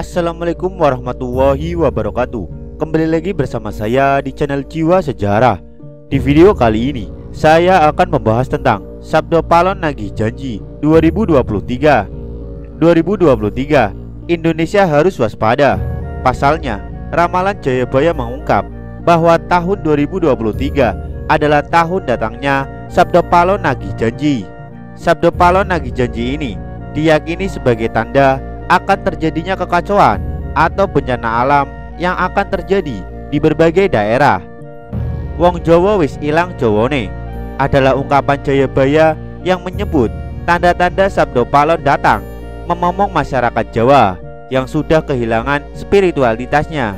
Assalamualaikum warahmatullahi wabarakatuh. Kembali lagi bersama saya di channel Jiwa Sejarah. Di video kali ini saya akan membahas tentang Sabdo Palon Nagih Janji 2023. Indonesia harus waspada. Pasalnya, Ramalan Jayabaya mengungkap bahwa tahun 2023 adalah tahun datangnya Sabdo Palon Nagih Janji. Sabdo Palon Nagih Janji ini diyakini sebagai tanda akan terjadinya kekacauan atau bencana alam yang akan terjadi di berbagai daerah. Wong Jawa wis ilang jawone adalah ungkapan Jayabaya yang menyebut tanda-tanda Sabdo Palon datang, memomong masyarakat Jawa yang sudah kehilangan spiritualitasnya.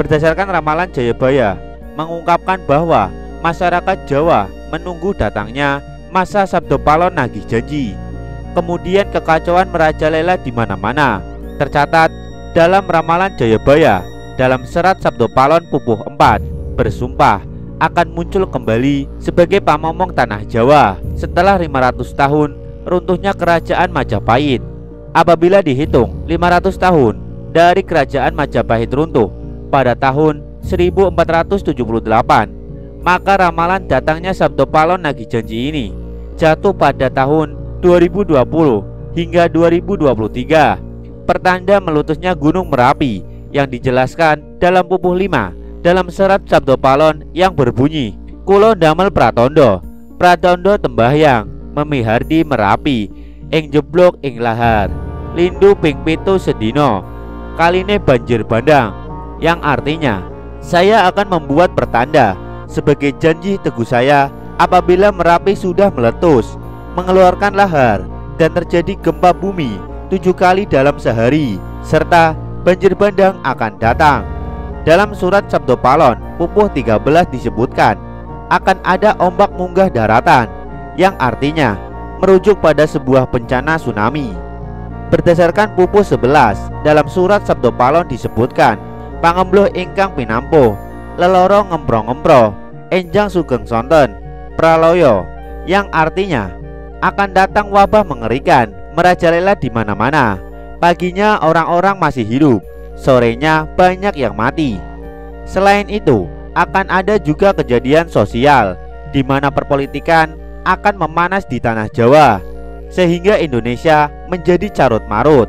Berdasarkan ramalan Jayabaya mengungkapkan bahwa masyarakat Jawa menunggu datangnya masa Sabdo Palon Nagih Janji. Kemudian kekacauan merajalela di mana-mana. Tercatat dalam ramalan Jayabaya dalam serat Sabdo Palon Pupuh 4 bersumpah akan muncul kembali sebagai pamomong tanah Jawa setelah 500 tahun runtuhnya Kerajaan Majapahit. Apabila dihitung 500 tahun dari Kerajaan Majapahit runtuh pada tahun 1478, maka ramalan datangnya Sabdo Palon Nagih Janji ini jatuh pada tahun 2020 hingga 2023, pertanda meletusnya Gunung Merapi yang dijelaskan dalam Pupuh 5 dalam serat Sabdo Palon yang berbunyi "Kulo damel pratondo, pratondo tembahyang memihardi Merapi, ing jeblok ing lahar lindu ping pitu sedino kaline banjir bandang", yang artinya saya akan membuat pertanda sebagai janji teguh saya apabila Merapi sudah meletus, mengeluarkan lahar dan terjadi gempa bumi 7 kali dalam sehari, serta banjir bandang akan datang. Dalam surat Sabdo Palon Pupuh 13 disebutkan akan ada ombak munggah daratan, yang artinya merujuk pada sebuah bencana tsunami. Berdasarkan Pupuh 11 dalam surat Sabdo Palon disebutkan pangembluh ingkang pinampuh leloro ngempro-ngempro enjang sugeng sonten praloyo, yang artinya akan datang wabah mengerikan merajalela di mana-mana. Paginya orang-orang masih hidup, sorenya banyak yang mati. Selain itu, akan ada juga kejadian sosial di mana perpolitikan akan memanas di tanah Jawa sehingga Indonesia menjadi carut-marut.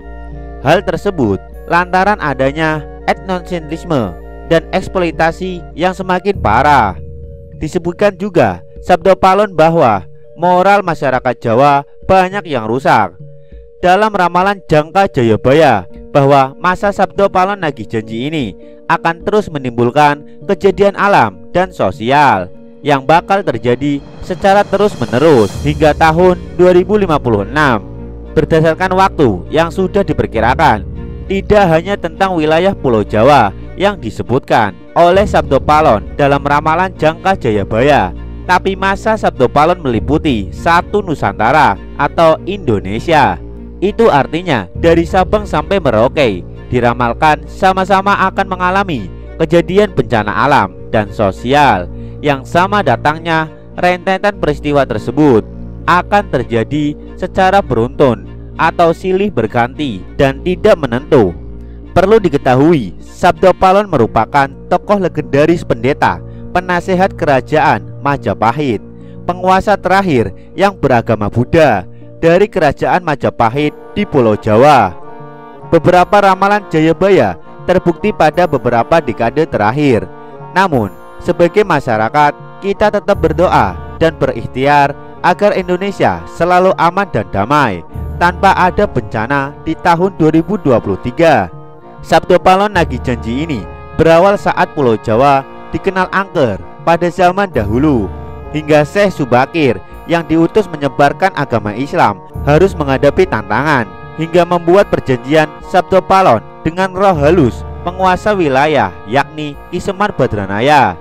Hal tersebut lantaran adanya etnosentrisme dan eksploitasi yang semakin parah. Disebutkan juga Sabdo Palon bahwa moral masyarakat Jawa banyak yang rusak. Dalam ramalan jangka Jayabaya bahwa masa Sabdo Palon Nagih Janji ini akan terus menimbulkan kejadian alam dan sosial yang bakal terjadi secara terus-menerus hingga tahun 2056. Berdasarkan waktu yang sudah diperkirakan, tidak hanya tentang wilayah Pulau Jawa yang disebutkan oleh Sabdo Palon dalam ramalan jangka Jayabaya, tapi masa Sabdo Palon meliputi satu Nusantara atau Indonesia. Itu artinya dari Sabang sampai Merauke diramalkan sama-sama akan mengalami kejadian bencana alam dan sosial yang sama. Datangnya rentetan peristiwa tersebut akan terjadi secara beruntun atau silih berganti dan tidak menentu. Perlu diketahui, Sabdo Palon merupakan tokoh legendaris pendeta penasehat Kerajaan Majapahit, penguasa terakhir yang beragama Buddha dari Kerajaan Majapahit di Pulau Jawa. Beberapa ramalan Jayabaya terbukti pada beberapa dekade terakhir. Namun, sebagai masyarakat, kita tetap berdoa dan berikhtiar agar Indonesia selalu aman dan damai tanpa ada bencana di tahun 2023. Sabdo Palon Nagih Janji ini berawal saat Pulau Jawa dikenal angker pada zaman dahulu, hingga Syekh Subakir yang diutus menyebarkan agama Islam harus menghadapi tantangan hingga membuat perjanjian Sabdo Palon dengan roh halus penguasa wilayah yakni Ki Semar Badranaya.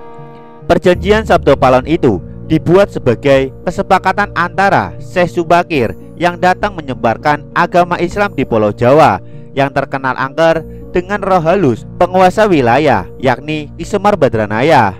Perjanjian Sabdo Palon itu dibuat sebagai kesepakatan antara Syekh Subakir yang datang menyebarkan agama Islam di Pulau Jawa yang terkenal angker dengan roh halus penguasa wilayah yakni Ki Semar Badranaya.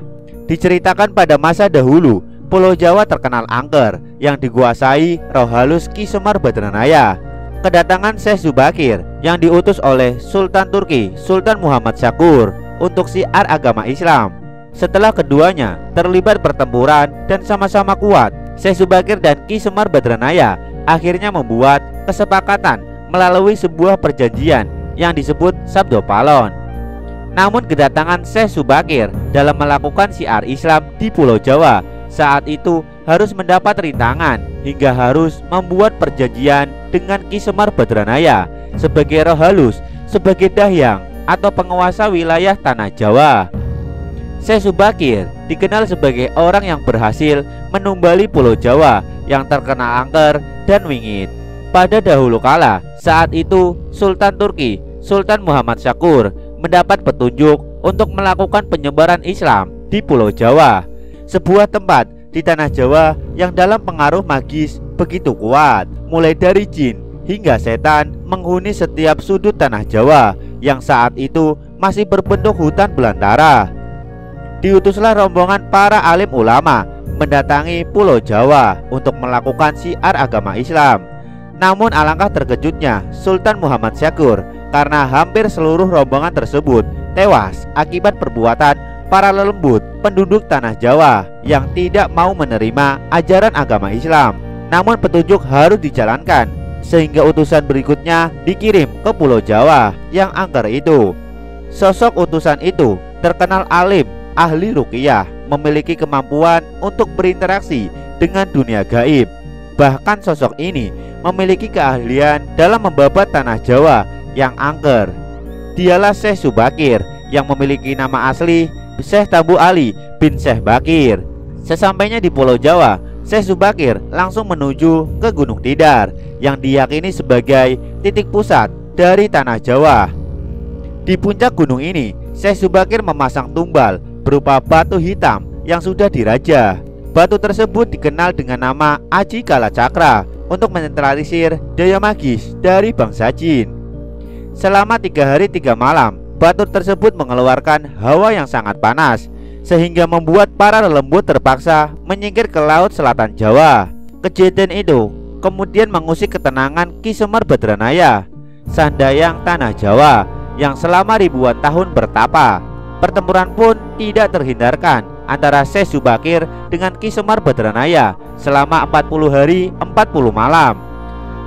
Diceritakan pada masa dahulu Pulau Jawa terkenal angker yang dikuasai roh halus Ki Semar Badranaya. kedatangan Syekh Subakir yang diutus oleh Sultan Turki Sultan Muhammad Syakur untuk syiar agama Islam. Setelah keduanya terlibat pertempuran dan sama-sama kuat, Syekh Subakir dan Ki Semar Badranaya akhirnya membuat kesepakatan melalui sebuah perjanjian yang disebut Sabdo Palon. Namun kedatangan Syekh Subakir dalam melakukan syiar Islam di Pulau Jawa saat itu harus mendapat rintangan hingga harus membuat perjanjian dengan Ki Semar Badranaya sebagai roh halus, sebagai dahyang atau penguasa wilayah tanah Jawa. Syekh Subakir dikenal sebagai orang yang berhasil menumbali Pulau Jawa yang terkena angker dan wingit. Pada dahulu kala, saat itu Sultan Turki Sultan Muhammad Syakur mendapat petunjuk untuk melakukan penyebaran Islam di Pulau Jawa, sebuah tempat di tanah Jawa yang dalam pengaruh magis begitu kuat, mulai dari jin hingga setan menghuni setiap sudut tanah Jawa yang saat itu masih berbentuk hutan belantara. Diutuslah rombongan para alim ulama mendatangi Pulau Jawa untuk melakukan syiar agama Islam. Namun alangkah terkejutnya Sultan Muhammad Syakur karena hampir seluruh rombongan tersebut tewas akibat perbuatan para lelembut penduduk tanah Jawa yang tidak mau menerima ajaran agama Islam. Namun petunjuk harus dijalankan, sehingga utusan berikutnya dikirim ke Pulau Jawa yang angker itu. Sosok utusan itu terkenal alim, ahli ruqyah, memiliki kemampuan untuk berinteraksi dengan dunia gaib. Bahkan sosok ini memiliki keahlian dalam membabat tanah Jawa yang angker. Dialah Syekh Subakir yang memiliki nama asli Syekh Tambu Ali bin Syekh Bakir. Sesampainya di Pulau Jawa, Syekh Subakir langsung menuju ke Gunung Tidar yang diyakini sebagai titik pusat dari tanah Jawa. Di puncak gunung ini, Syekh Subakir memasang tumbal berupa batu hitam yang sudah diraja. Batu tersebut dikenal dengan nama Aji Kala Cakra untuk menetralisir daya magis dari bangsa jin. Selama 3 hari 3 malam, batu tersebut mengeluarkan hawa yang sangat panas, sehingga membuat para lelembut terpaksa menyingkir ke laut selatan Jawa. Kejadian itu kemudian mengusik ketenangan Ki Semar Badranaya, sandayang tanah Jawa yang selama ribuan tahun bertapa. Pertempuran pun tidak terhindarkan antara Syekh Subakir dengan Ki Semar Badranaya selama 40 hari 40 malam.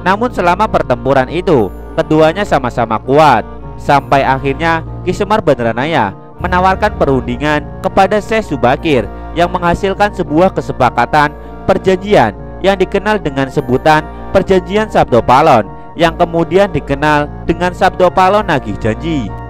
Namun selama pertempuran itu keduanya sama-sama kuat. Sampai akhirnya Ki Semar Badranaya menawarkan perundingan kepada Syekh Subakir yang menghasilkan sebuah kesepakatan perjanjian yang dikenal dengan sebutan Perjanjian Sabdo Palon, yang kemudian dikenal dengan Sabdo Palon Nagih Janji.